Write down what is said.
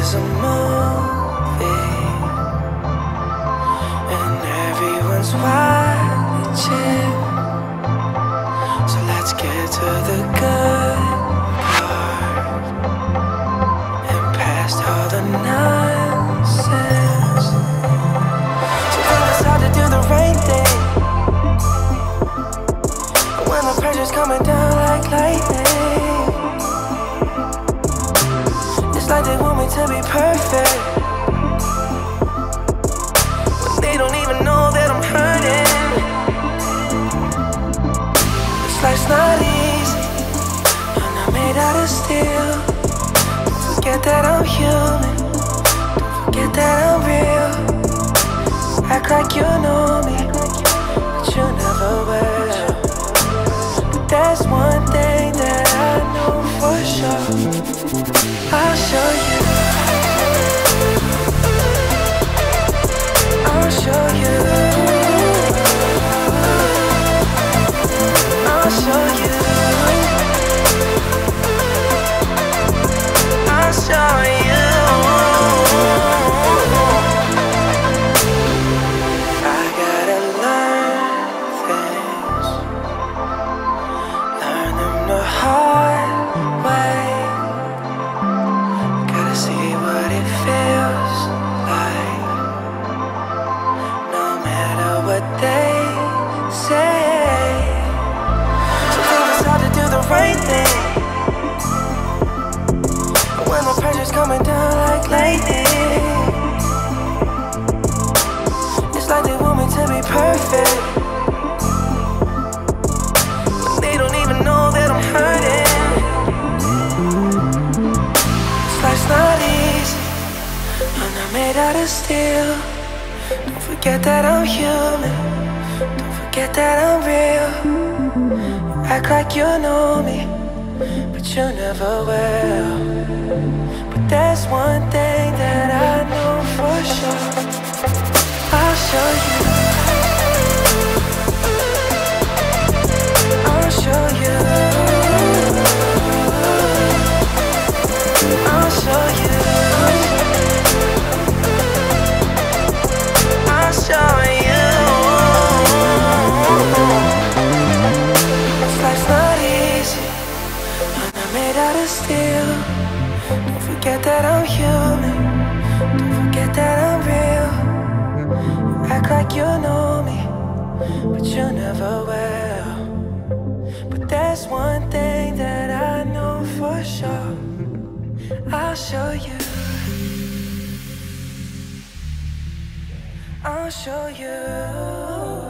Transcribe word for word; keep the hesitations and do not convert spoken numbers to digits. is a movie and everyone's watching, so let's get to the good part and past all the nonsense. So then it's hard to do the right thing when the pressure's coming down like lightning. Like they want me to be perfect when they don't even know that I'm hurting. This life's not easy, I'm not made out of steel. Don't forget that I'm human, don't forget that I'm real. Act like you know me, but you never will. But that's one thing that I know for sure, I'll show you. Coming down like lightning. It's like they want me to be perfect when they don't even know that I'm hurting. This life's not easy, I'm not made out of steel. Don't forget that I'm human, don't forget that I'm real. You act like you know me, but you never will. That's one thing that I know for sure, I'll show you, I'll show you, I'll show you, I'll show you. This life's not easy, I'm not made out of steel. Don't forget that I'm human, don't forget that I'm real. You act like you know me, but you never will. But that's one thing that I know for sure, I'll show you, I'll show you.